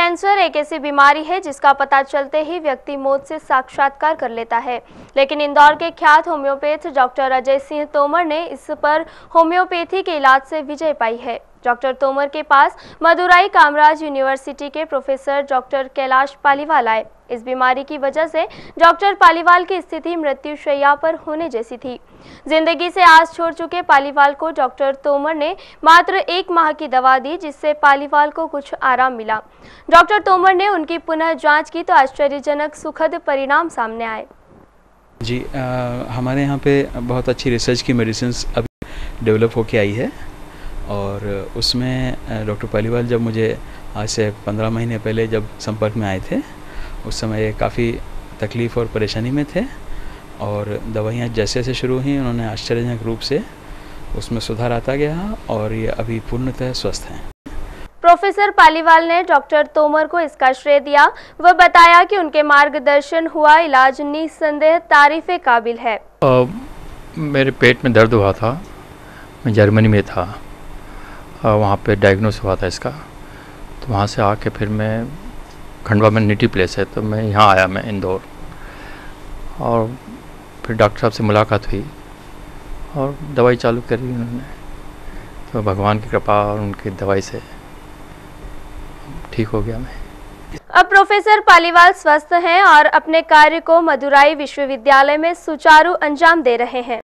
Cancer एक ऐसी बीमारी है जिसका पता चलते ही व्यक्ति मौत से साक्षात्कार कर लेता है, लेकिन इंदौर के ख्यात होम्योपैथ डॉक्टर अजय सिंह तोमर ने इस पर होम्योपैथी के इलाज से विजय पाई है। डॉक्टर तोमर के पास मदुराई कामराज यूनिवर्सिटी के प्रोफेसर डॉक्टर कैलाश पालीवाल आए। इस बीमारी की वजह से डॉक्टर पालीवाल की स्थिति मृत्युशैया पर होने जैसी थी। जिंदगी से आस छोड़ चुके पालीवाल को डॉक्टर तोमर ने मात्र 1 माह की दवा दी, जिससे पालीवाल को कुछ आराम मिला। डॉक्टर तोमर ने उनकी पुनः जांच की तो आश्चर्यजनक सुखद परिणाम सामने आए। जी हमारे यहाँ पे बहुत अच्छी रिसर्च की मेडिसिन्स अभी डेवलप होके आई है और उसमें डॉक्टर पालीवाल जब मुझे आज से 15 महीने पहले जब संपर्क में आए थे उस समय काफ़ी तकलीफ़ और परेशानी में थे और दवाइयाँ जैसे जैसे शुरू हुई उन्होंने आश्चर्यजनक रूप से उसमें सुधार आता गया और ये अभी पूर्णतः स्वस्थ हैं। प्रोफेसर पालीवाल ने डॉक्टर तोमर को इसका श्रेय दिया। वह बताया कि उनके मार्गदर्शन हुआ इलाज निस्संदेह तारीफ़ काबिल है। मेरे पेट में दर्द हुआ था, मैं जर्मनी में था, वहाँ पे डायग्नोस हुआ था इसका, तो वहाँ से आके फिर मैं खंडवा में निटी प्लेस है तो मैं यहाँ आया, मैं इंदौर, और फिर डॉक्टर साहब से मुलाकात हुई और दवाई चालू करी उन्होंने, तो भगवान की कृपा और उनकी दवाई से ठीक हो गया मैं। अब प्रोफेसर पालीवाल स्वस्थ हैं और अपने कार्य को मदुराई विश्वविद्यालय में सुचारू अंजाम दे रहे हैं।